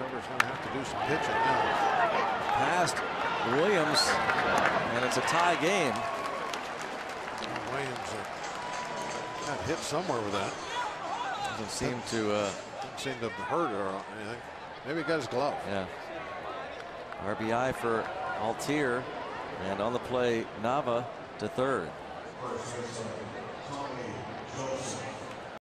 Trigger's going to have to do some pitching now. Past Williams, and it's a tie game. Williams got hit somewhere with that. Doesn't seem to. Seem to hurt or anything. Maybe he got his glove. Yeah. RBI for Altherr, and on the play, Nava to third.